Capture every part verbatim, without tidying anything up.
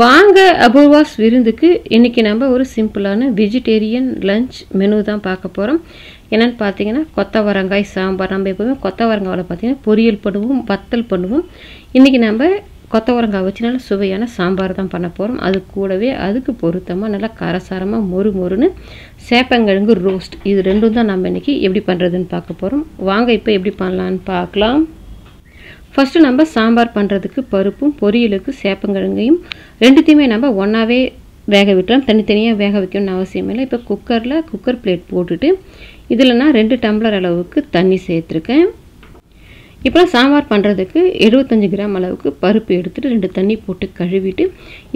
வாங்க அபூர்வாஸ் விருந்துக்கு இன்றைக்கி நம்ம ஒரு சிம்பிளான வெஜிடேரியன் லஞ்ச் மெனு தான் பார்க்க போகிறோம். என்னென்னு பார்த்தீங்கன்னா கொத்தவரங்காய் சாம்பார். நம்ம எப்போவுமே கொத்தவரங்காவில் பார்த்திங்கன்னா பொரியல் பண்ணுவோம், வத்தல் பண்ணுவோம். இன்றைக்கி நம்ம கொத்தவரங்காய் வச்சு நல்லா சுவையான சாம்பார் தான் பண்ண போகிறோம். அது கூடவே அதுக்கு பொருத்தமாக நல்லா காரசாரமாக மொறு மொறுன்னு சேப்பங்கிழங்கு ரோஸ்ட், இது ரெண்டும் தான் நம்ம இன்றைக்கி எப்படி பண்ணுறதுன்னு பார்க்க போகிறோம். வாங்க இப்போ எப்படி பண்ணலான்னு பார்க்கலாம். ஃபஸ்ட்டு நம்ம சாம்பார் பண்ணுறதுக்கு பருப்பும் பொரியலுக்கு சேப்பங்கிழங்கையும் ரெண்டுத்தையுமே நம்ம ஒன்றாவே வேக விட்டுலாம், தனித்தனியாக வேக வைக்கணும்னு அவசியம் இல்லை. இப்போ குக்கரில் குக்கர் பிளேட் போட்டுட்டு இதில் நான் ரெண்டு டம்ளர் அளவுக்கு தண்ணி சேர்த்துருக்கேன். இப்போ சாம்பார் பண்ணுறதுக்கு எழுபத்தஞ்சு கிராம் அளவுக்கு பருப்பு எடுத்துகிட்டு ரெண்டு தண்ணி போட்டு கழுவிட்டு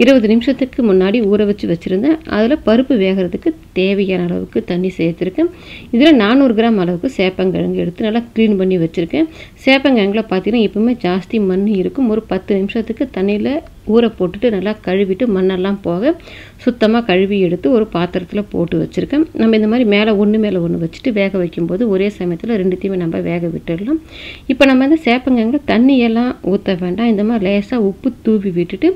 இருபது நிமிஷத்துக்கு முன்னாடி ஊற வச்சு வச்சுருந்தேன். அதில் பருப்பு வேகிறதுக்கு தேவையான அளவுக்கு தண்ணி சேர்த்துருக்கேன். இதில் நானூறு கிராம் அளவுக்கு சேப்பங்கிழங்கு எடுத்து நல்லா க்ளீன் பண்ணி வச்சுருக்கேன். சேப்பங்கிழங்குல பார்த்திங்கன்னா எப்பவுமே ஜாஸ்தி மண் இருக்கும். ஒரு பத்து நிமிஷத்துக்கு தண்ணியில் ஊற போட்டுட்டு நல்லா கழுவிட்டு மண்ணெல்லாம் போக சுத்தமாக கழுவி எடுத்து ஒரு பாத்திரத்தில் போட்டு வச்சுருக்கேன். நம்ம இந்த மாதிரி மேலே ஒன்று மேலே ஒன்று வச்சுட்டு வேக வைக்கும்போது ஒரே சமயத்தில் ரெண்டுத்தையுமே நம்ம வேக விட்டுடலாம். இப்போ நம்ம இந்த சேப்பங்கிழங்கு தண்ணியெல்லாம் ஊற்ற வேண்டாம். இந்த மாதிரி லேசாக உப்பு தூவி விட்டுட்டு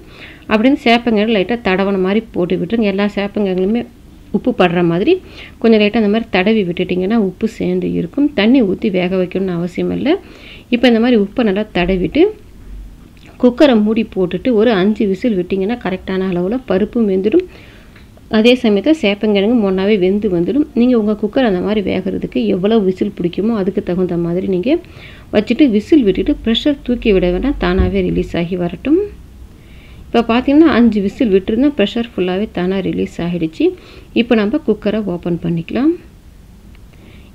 அப்படின்னு சேப்பங்கிழங்கு லைட்டாக தடவன மாதிரி போட்டு விட்டுருங்க. எல்லா சேப்பங்கிழங்குமே உப்பு படுற மாதிரி கொஞ்சம் லைட்டாக அந்த மாதிரி தடவி விட்டுட்டிங்கன்னா உப்பு சேர்ந்து இருக்கும். தண்ணி ஊற்றி வேக வைக்கணும்னு அவசியம் இல்லை. இப்போ இந்த மாதிரி உப்பை நல்லா தடவிட்டு குக்கரை மூடி போட்டுட்டு ஒரு அஞ்சு விசில் விட்டிங்கன்னா கரெக்டான அளவில் பருப்பும் வெந்துடும். அதே சமயத்தில் சேப்பங்கிழங்கு ஒன்றாவே வெந்து வந்துடும். நீங்கள் உங்கள் குக்கர் அந்த மாதிரி வேகிறதுக்கு எவ்வளோ விசில் பிடிக்குமோ அதுக்கு தகுந்த மாதிரி நீங்கள் வச்சுட்டு விசில் விட்டுட்டு ப்ரெஷர் தூக்கி விட வேண்டாம், தானாகவே ரிலீஸ் ஆகி வரட்டும். இப்போ பார்த்திங்கன்னா அஞ்சு விசில் விட்டுருந்தா ப்ரெஷர் ஃபுல்லாகவே தானாக ரிலீஸ் ஆகிடுச்சு. இப்போ நம்ம குக்கரை ஓப்பன் பண்ணிக்கலாம்.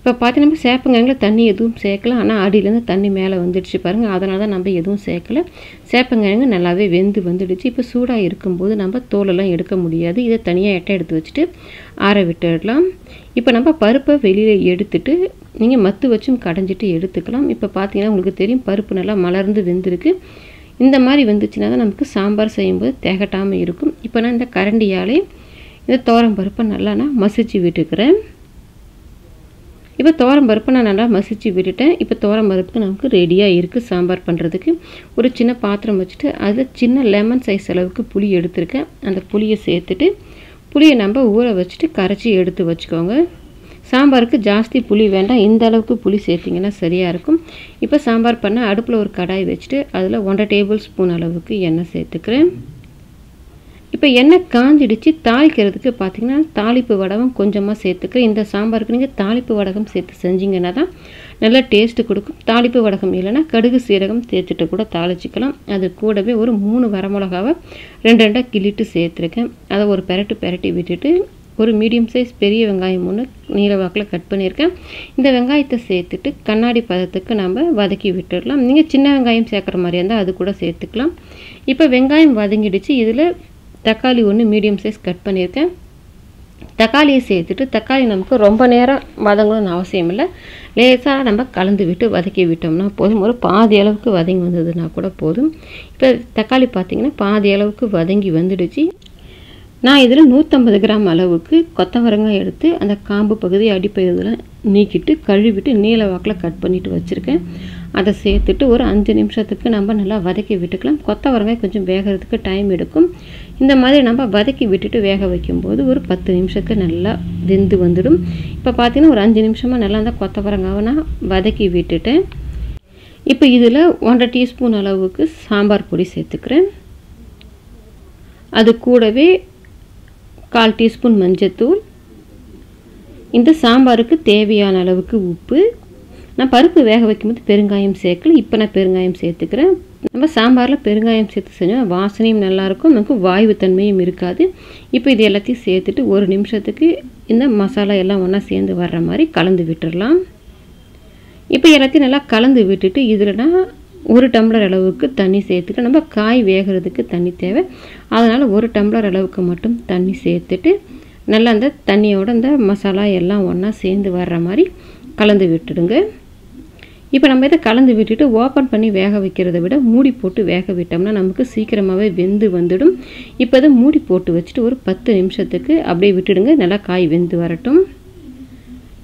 இப்போ பார்த்தீங்கன்னா சேப்பங்கிழங்குல தண்ணி எதுவும் சேர்க்கல, ஆனால் அடியிலேருந்து தண்ணி மேலே வந்துடுச்சு பாருங்கள். அதனால தான் நம்ம எதுவும் சேர்க்கலை. சேப்பங்கிழங்கு நல்லாவே வெந்து வந்துடுச்சு. இப்போ சூடாக இருக்கும்போது நம்ம தோலெல்லாம் எடுக்க முடியாது. இதை தனியாக எட்டை எடுத்து வச்சுட்டு ஆற விட்டுடலாம். இப்போ நம்ம பருப்பை வெளியில் எடுத்துட்டு நீங்கள் மத்து வச்சும் கடைஞ்சிட்டு எடுத்துக்கலாம். இப்போ பார்த்தீங்கன்னா உங்களுக்கு தெரியும் பருப்பு நல்லா மலர்ந்து வெந்திருக்கு. இந்த மாதிரி வெந்துச்சுன்னா தான் நமக்கு சாம்பார் செய்யும்போது திகட்டாமல் இருக்கும். இப்போ நான் இந்த கரண்டியாலே இந்த தோரம் பருப்பை நல்லா நான் மசிச்சு விட்டுக்கிறேன். இப்போ தோரம் பருப்பு நான் நல்லா மசிச்சு விட்டுட்டேன். இப்போ தோரம் பருப்புக்கு நமக்கு ரெடியாக இருக்குது சாம்பார் பண்ணுறதுக்கு. ஒரு சின்ன பாத்திரம் வச்சுட்டு அதில் சின்ன லெமன் சைஸ் அளவுக்கு புளி எடுத்துருக்கேன். அந்த புளியை சேர்த்துட்டு புளியை நம்ம ஊற வச்சுட்டு கரைச்சி எடுத்து வச்சுக்கோங்க. சாம்பாருக்கு ஜாஸ்தி புளி வேண்டாம், இந்த அளவுக்கு புளி சேர்த்திங்கன்னா சரியாக இருக்கும். இப்போ சாம்பார் பண்ண அடுப்பில் ஒரு கடாய் வச்சுட்டு அதில் ஒன்றரை டேபிள் ஸ்பூன் அளவுக்கு எண்ணெய் சேர்த்துக்கிறேன். இப்போ எண்ணெய் காஞ்சிடுச்சு. தாளிக்கிறதுக்கு பார்த்திங்கன்னா தாளிப்பு வடகம் கொஞ்சமாக சேர்த்துக்கிறேன். இந்த சாம்பாருக்கு நீங்கள் தாளிப்பு வடகம் சேர்த்து செஞ்சிங்கன்னா தான் நல்லா டேஸ்ட்டு கொடுக்கும். தாளிப்பு வடகம் இல்லைன்னா கடுகு சீரகம் சேர்த்துட்டு கூட தாளிச்சிக்கலாம். அது கூடவே ஒரு மூணு வரமிளகாவை ரெண்டு ரெண்டாக கிள்ளிட்டு சேர்த்துருக்கேன். அதை ஒரு பெரட்டு பெரட்டி விட்டுட்டு ஒரு மீடியம் சைஸ் பெரிய வெங்காயம் ஒன்று நீல வாக்கில் கட் பண்ணியிருக்கேன். இந்த வெங்காயத்தை சேர்த்துட்டு கண்ணாடி பதத்துக்கு நம்ம வதக்கி விட்டுடலாம். நீங்கள் சின்ன வெங்காயம் சேர்க்குற மாதிரியாக இருந்தால் அது கூட சேர்த்துக்கலாம். இப்போ வெங்காயம் வதங்கிடுச்சு. இதில் தக்காளி ஒன்று மீடியம் சைஸ் கட் பண்ணியிருக்கேன். தக்காளியை சேர்த்துட்டு தக்காளி நமக்கு ரொம்ப நேரம் வதங்கணும்னு அவசியம் இல்லை. லேசாக நம்ம கலந்து விட்டு வதக்கி விட்டோம்னா போதும். ஒரு பாதி அளவுக்கு வதங்கி வந்ததுன்னா கூட போதும். இப்போ தக்காளி பார்த்திங்கன்னா பாதி அளவுக்கு வதங்கி வந்துடுச்சு. நான் இதில் நூற்றம்பது கிராம் அளவுக்கு கொத்தவரங்காய் எடுத்து அந்த காம்பு பகுதி அடிப்பகுதியில் நீக்கிட்டு கழுவிட்டு நீல வாக்கில் கட் பண்ணிவிட்டு வச்சுருக்கேன். அதை சேர்த்துட்டு ஒரு அஞ்சு நிமிஷத்துக்கு நம்ம நல்லா வதக்கி விட்டுக்கலாம். கொத்தவரங்காய் கொஞ்சம் வேகிறதுக்கு டைம் எடுக்கும். இந்த மாதிரி நம்ம வதக்கி விட்டுட்டு வேக வைக்கும்போது ஒரு பத்து நிமிஷத்துக்கு நல்லா வெந்து வந்துடும். இப்போ பார்த்திங்கன்னா ஒரு அஞ்சு நிமிஷமாக நல்லா அந்த கொத்தவரங்காவை நான் வதக்கி விட்டுட்டேன். இப்போ இதில் ஒன்றரை டீஸ்பூன் அளவுக்கு சாம்பார் பொடி சேர்த்துக்கிறேன். அது கூடவே கால் டீஸ்பூன் மஞ்சத்தூள், இந்த சாம்பாருக்கு தேவையான அளவுக்கு உப்பு. நான் பருப்பு வேக வைக்கும்போது பெருங்காயம் சேர்க்கல, இப்போ நான் பெருங்காயம் சேர்த்துக்கிறேன். நம்ம சாம்பாரில் பெருங்காயம் சேர்த்து செஞ்சோம் வாசனையும் நல்லாயிருக்கும், நமக்கு வாயு தன்மையும் இருக்காது. இப்போ இது எல்லாத்தையும் சேர்த்துட்டு ஒரு நிமிஷத்துக்கு இந்த மசாலா எல்லாம் ஒன்றா சேர்ந்து வர்ற மாதிரி கலந்து விட்டுடலாம். இப்போ எல்லாத்தையும் நல்லா கலந்து விட்டுட்டு இதில்னா ஒரு டம்ளர் அளவுக்கு தண்ணி சேர்த்துட்டு, நம்ம காய் வேகிறதுக்கு தண்ணி தேவை, அதனால் ஒரு டம்ளர் அளவுக்கு மட்டும் தண்ணி சேர்த்துட்டு நல்லா அந்த தண்ணியோட அந்த மசாலா எல்லாம் ஒன்றா சேர்ந்து வர்ற மாதிரி கலந்து விட்டுடுங்க. இப்போ நம்ம இதை கலந்து விட்டுட்டு ஓப்பன் பண்ணி வேக வைக்கிறத விட மூடி போட்டு வேக விட்டோம்னா நமக்கு சீக்கிரமாகவே வெந்து வந்துடும். இப்போ இதை மூடி போட்டு வச்சுட்டு ஒரு பத்து நிமிஷத்துக்கு அப்படியே விட்டுடுங்க, நல்லா காய் வெந்து வரட்டும்.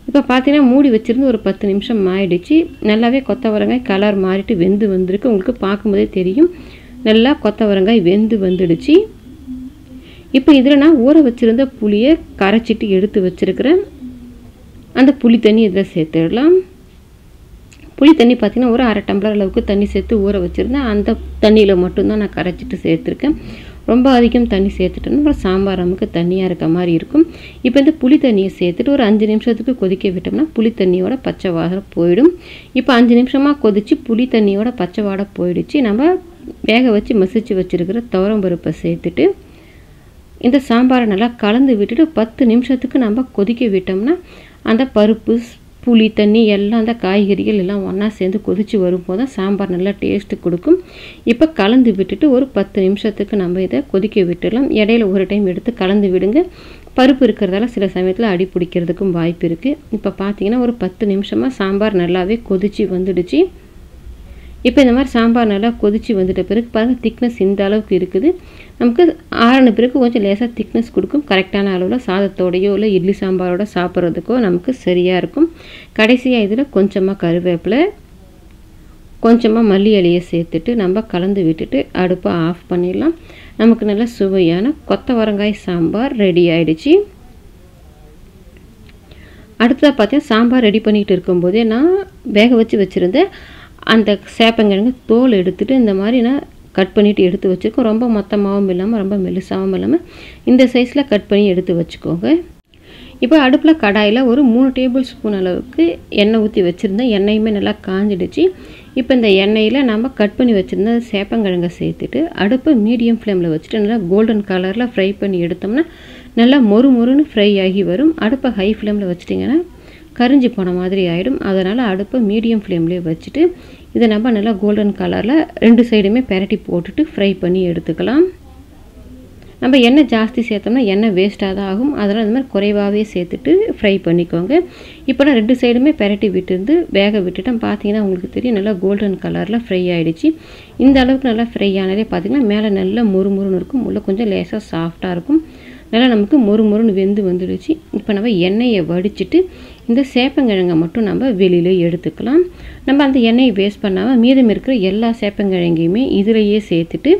இப்போ பார்த்தீங்கன்னா மூடி வச்சுருந்து ஒரு பத்து நிமிஷம் ஆயிடுச்சு. நல்லாவே கொத்தவரங்காய் கலர் மாறிட்டு வெந்து வந்திருக்கு. உங்களுக்கு பார்க்கும்போதே தெரியும் நல்லா கொத்தவரங்காய் வெந்து வந்துடுச்சு. இப்போ இதில் நான் ஊற வச்சுருந்த புளியை கரைச்சிட்டு எடுத்து வச்சுருக்கிறேன். அந்த புளி தண்ணி இதில் சேர்த்துடலாம். புளி தண்ணி பார்த்திங்கன்னா ஒரு அரை டம்ளர் அளவுக்கு தண்ணி சேர்த்து ஊற வச்சுருந்தேன். அந்த தண்ணியில் மட்டும்தான் நான் கரைச்சிட்டு சேர்த்துருக்கேன். ரொம்ப அதிகம் தண்ணி சேர்த்துட்டோன்னா அப்புறம் சாம்பார் நமக்கு தண்ணியாக இருக்க மாதிரி இருக்கும். இப்போ இந்த புளி தண்ணியை சேர்த்துட்டு ஒரு அஞ்சு நிமிஷத்துக்கு கொதிக்க விட்டோம்னா புளி தண்ணியோட பச்சை வாடை போயிடும். இப்போ அஞ்சு நிமிஷமாக கொதித்து புளி தண்ணியோட பச்சை வாடை போயிடுச்சு. நம்ம வேக வச்சு மசிச்சு வச்சுருக்கிற துவரம்பருப்பை சேர்த்துட்டு இந்த சாம்பாரை நல்லா கலந்து விட்டுட்டு பத்து நிமிஷத்துக்கு நம்ம கொதிக்க விட்டோம்னா அந்த பருப்பு புளி தண்ணி எல்லாம் அந்த காய்கறிகள் எல்லாம் ஒன்றா சேர்ந்து கொதித்து வரும்போது தான் சாம்பார் நல்லா டேஸ்ட்டு கொடுக்கும். இப்போ கலந்து விட்டுட்டு ஒரு பத்து நிமிஷத்துக்கு நம்ம இதை கொதிக்க விட்டுடலாம். இடையில ஒரு டைம் எடுத்து கலந்து விடுங்க. பருப்பு இருக்கிறதால சில சமயத்தில் அடி பிடிக்கிறதுக்கும் வாய்ப்பு இருக்குது. இப்போ பார்த்திங்கன்னா ஒரு பத்து நிமிஷமாக சாம்பார் நல்லாவே கொதித்து வந்துடுச்சு. இப்போ இந்த மாதிரி சாம்பார் நல்லா கொதித்து வந்துட்ட பிறகு பாருங்கள் திக்னஸ் இந்த அளவுக்கு இருக்குது. நமக்கு ஆறின பிறகு கொஞ்சம் லேசாக திக்னஸ் கொடுக்கும். கரெக்டான அளவில் சாதத்தோடையோ இல்லை இட்லி சாம்பாரோட சாப்பிட்றதுக்கோ நமக்கு சரியாக இருக்கும். கடைசியாக இதில் கொஞ்சமாக கருவேப்பிலை கொஞ்சமாக மல்லி இலையை சேர்த்துட்டு நம்ம கலந்து விட்டுட்டு அடுப்பை ஆஃப் பண்ணிடலாம். நமக்கு நல்லா சுவையான கொத்தவரங்காய் சாம்பார் ரெடி ஆகிடுச்சு. அடுத்ததாக பார்த்தீங்கன்னா சாம்பார் ரெடி பண்ணிக்கிட்டு இருக்கும்போதே நான் வேக வச்சு வச்சுருந்தேன் அந்த சேப்பங்கிழங்கு தோல் எடுத்துகிட்டு இந்த மாதிரி நான் கட் பண்ணிவிட்டு எடுத்து வச்சுருக்கோம். ரொம்ப மொத்தமாகவும் இல்லாமல் ரொம்ப மெல்லிசாகவும் இல்லாமல் இந்த சைஸில் கட் பண்ணி எடுத்து வச்சுக்கோங்க. இப்போ அடுப்பில் கடாயில் ஒரு மூணு டேபிள் ஸ்பூன் அளவுக்கு எண்ணெய் ஊற்றி வச்சுருந்தேன். எண்ணெயுமே நல்லா காஞ்சிடுச்சு. இப்போ இந்த எண்ணெயில் நம்ம கட் பண்ணி வச்சுருந்த சேப்பங்கிழங்கை சேர்த்துட்டு அடுப்பு மீடியம் ஃப்ளேமில் வச்சுட்டு நல்லா கோல்டன் கலரில் ஃப்ரை பண்ணி எடுத்தோம்னா நல்லா மொறு மொறுன்னு ஃப்ரை ஆகி வரும். அடுப்பை ஹை ஃப்ளேமில் வச்சுட்டிங்கன்னா கரிஞ்சி போன மாதிரி ஆகிடும். அதனால் அடுப்பை மீடியம் ஃப்ளேம்லேயே வச்சுட்டு இதை நம்ம நல்லா கோல்டன் கலரில் ரெண்டு சைடுமே பெரட்டி போட்டுட்டு ஃப்ரை பண்ணி எடுத்துக்கலாம். நம்ம எண்ணெய் ஜாஸ்தி சேர்த்தோம்னா எண்ணெய் வேஸ்ட்டாக தான் ஆகும். அதனால் இந்த மாதிரி குறைவாகவே சேர்த்துட்டு ஃப்ரை பண்ணிக்கோங்க. இப்போ நான் ரெண்டு சைடுமே பெரட்டி விட்டுருந்து வேக விட்டுட்டேன். பார்த்தீங்கன்னா உங்களுக்கு தெரியும் நல்லா கோல்டன் கலரில் ஃப்ரை ஆகிடுச்சு. இந்த அளவுக்கு நல்லா ஃப்ரை ஆனதே பார்த்திங்கன்னா மேலே நல்லா மொறுமொறுன்னு இருக்கும், உள்ளே கொஞ்சம் லேசாக சாஃப்டாக இருக்கும். நல்லா நமக்கு மொறு மொறுன்னு வெந்து வந்துடுச்சு. இப்போ நம்ம எண்ணெயை வடிச்சிட்டு இந்த சேப்பங்கிழங்கை மட்டும் நம்ம வெளியில் எடுத்துக்கலாம். நம்ம அந்த எண்ணெயை வேஸ்ட் பண்ணாமல் மீதம் இருக்கிற எல்லா சேப்பங்கிழங்கையுமே இதிலையே சேர்த்துட்டு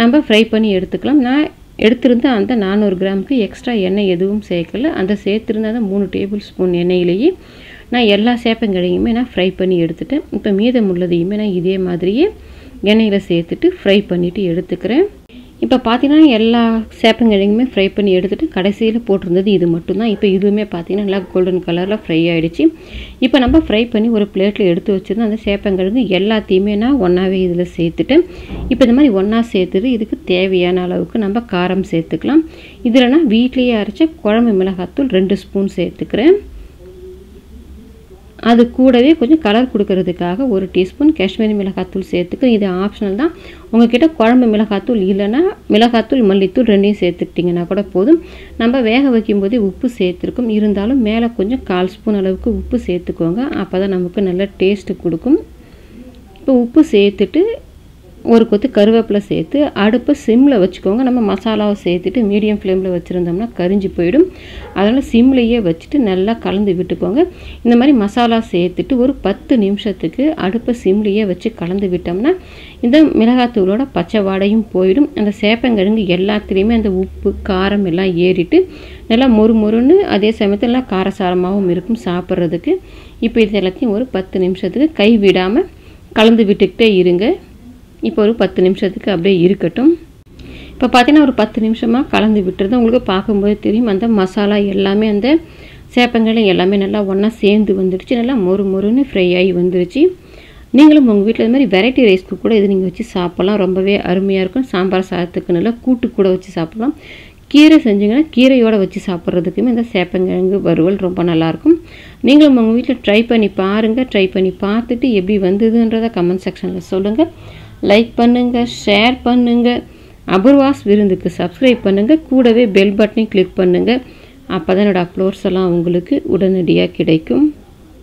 நம்ம ஃப்ரை பண்ணி எடுத்துக்கலாம். நான் எடுத்திருந்த அந்த நானூறு கிராமுக்கு எக்ஸ்ட்ரா எண்ணெய் எதுவும் சேர்க்கலை. அந்த சேர்த்துருந்த அந்த மூணு டேபிள் ஸ்பூன் எண்ணெயிலேயே நான் எல்லா சேப்பங்கிழங்கையுமே நான் ஃப்ரை பண்ணி எடுத்துட்டேன். இப்போ மீதம் உள்ளதையுமே நான் இதே மாதிரியே எண்ணெயில் சேர்த்துட்டு ஃப்ரை பண்ணிவிட்டு எடுத்துக்கிறேன். இப்போ பார்த்திங்கன்னா எல்லா சேப்பங்கிழங்குமே ஃப்ரை பண்ணி எடுத்துகிட்டு கடைசியில் போட்டிருந்தது இது மட்டும்தான். இப்போ இதுவுமே பார்த்திங்கன்னா நல்லா கோல்டன் கலரில் ஃப்ரை ஆகிடுச்சு. இப்போ நம்ம ஃப்ரை பண்ணி ஒரு பிளேட்டில் எடுத்து வச்சுருந்தோம் அந்த சேப்பங்கிழங்கு எல்லாத்தையுமே நான் ஒன்றாவே இதில் சேர்த்துட்டு இப்போ இந்த மாதிரி ஒன்றா சேர்த்துட்டு இதுக்கு தேவையான அளவுக்கு நம்ம காரம் சேர்த்துக்கலாம். இதில் நான் வீட்லேயே அரைச்ச குழம்பு மிளகாத்தூள் ரெண்டு ஸ்பூன் சேர்த்துக்கிறேன். அது கூடவே கொஞ்சம் கலர் கொடுக்கறதுக்காக ஒரு டீஸ்பூன் காஷ்மீரி மிளகாத்தூள் சேர்த்துக்கிறேன். இது ஆப்ஷனல் தான். உங்கள்கிட்ட குழம்பு மிளகாத்தூள் இல்லைன்னா மிளகாத்தூள் மல்லித்தூள் ரெண்டையும் சேர்த்துக்கிட்டிங்கன்னா கூட போதும். நம்ம வேக வைக்கும்போதே உப்பு சேர்த்துருக்கோம். இருந்தாலும் மேலே கொஞ்சம் கால் ஸ்பூன் அளவுக்கு உப்பு சேர்த்துக்கோங்க. அப்போ தான் நமக்கு நல்ல டேஸ்ட்டு கொடுக்கும். இப்போ உப்பு சேர்த்துட்டு ஒரு கொத்து கருவேப்பிலை சேர்த்து அடுப்பை சிம்மில் வச்சுக்கோங்க. நம்ம மசாலாவை சேர்த்துட்டு மீடியம் ஃப்ளேமில் வச்சுருந்தோம்னா கரிஞ்சு போயிடும். அதனால் சிம்லையே வச்சுட்டு நல்லா கலந்து விட்டுக்கோங்க. இந்த மாதிரி மசாலா சேர்த்துட்டு ஒரு பத்து நிமிஷத்துக்கு அடுப்பை சிம்லையே வச்சு கலந்து விட்டோம்னா இந்த மிளகாத்தூளோட பச்சை வாடையும் போயிடும். அந்த சேப்பங்கிழங்கு எல்லாத்துலேயுமே அந்த உப்பு காரம் எல்லாம் ஏறிட்டு நல்லா மொறு மொறுன்னு அதே சமயத்தில் நல்லா காரசாரமாகவும் இருக்கும் சாப்பிட்றதுக்கு. இப்போ இது எல்லாத்தையும் ஒரு பத்து நிமிஷத்துக்கு கை விடாமல் கலந்து விட்டுக்கிட்டே இருங்க. இப்போ ஒரு பத்து நிமிஷத்துக்கு அப்படியே இருக்கட்டும். இப்போ பார்த்திங்கன்னா ஒரு பத்து நிமிஷமாக கலந்து விட்டுறது உங்களுக்கு பார்க்கும்போது தெரியும். அந்த மசாலா எல்லாமே அந்த சேப்பங்களை எல்லாமே நல்லா ஒன்றா சேர்ந்து வந்துடுச்சு. நல்லா மொறு மொறுன்னு ஃப்ரை ஆகி வந்துடுச்சு. நீங்களும் உங்கள் வீட்டில் இது மாதிரி வெரைட்டி ரைஸ்க்கு கூட இது நீங்கள் வச்சு சாப்பிட்லாம். ரொம்பவே அருமையாக இருக்கும். சாம்பார் சாதத்துக்கு நல்லா கூட்டு கூட வச்சு சாப்பிட்லாம். கீரை செஞ்சிங்கன்னா கீரையோடு வச்சு சாப்பிட்றதுக்குமே இந்த சேப்பங்கிழங்கு வறுவல் ரொம்ப நல்லாயிருக்கும். நீங்களும் உங்கள் வீட்டில் ட்ரை பண்ணி பாருங்கள். ட்ரை பண்ணி பார்த்துட்டு எப்படி வந்ததுன்றதை கமெண்ட் செக்ஷனில் சொல்லுங்கள். லைக் பண்ணுங்கள், ஷேர் பண்ணுங்கள், அபூர்வாஸ் விருந்துக்கு சப்ஸ்கிரைப் பண்ணுங்கள். கூடவே பெல் பட்டனையும் கிளிக் பண்ணுங்கள். அப்போ தான் என்னோடய அப்லோட்ஸ் எல்லாம் உங்களுக்கு உடனடியாக கிடைக்கும்.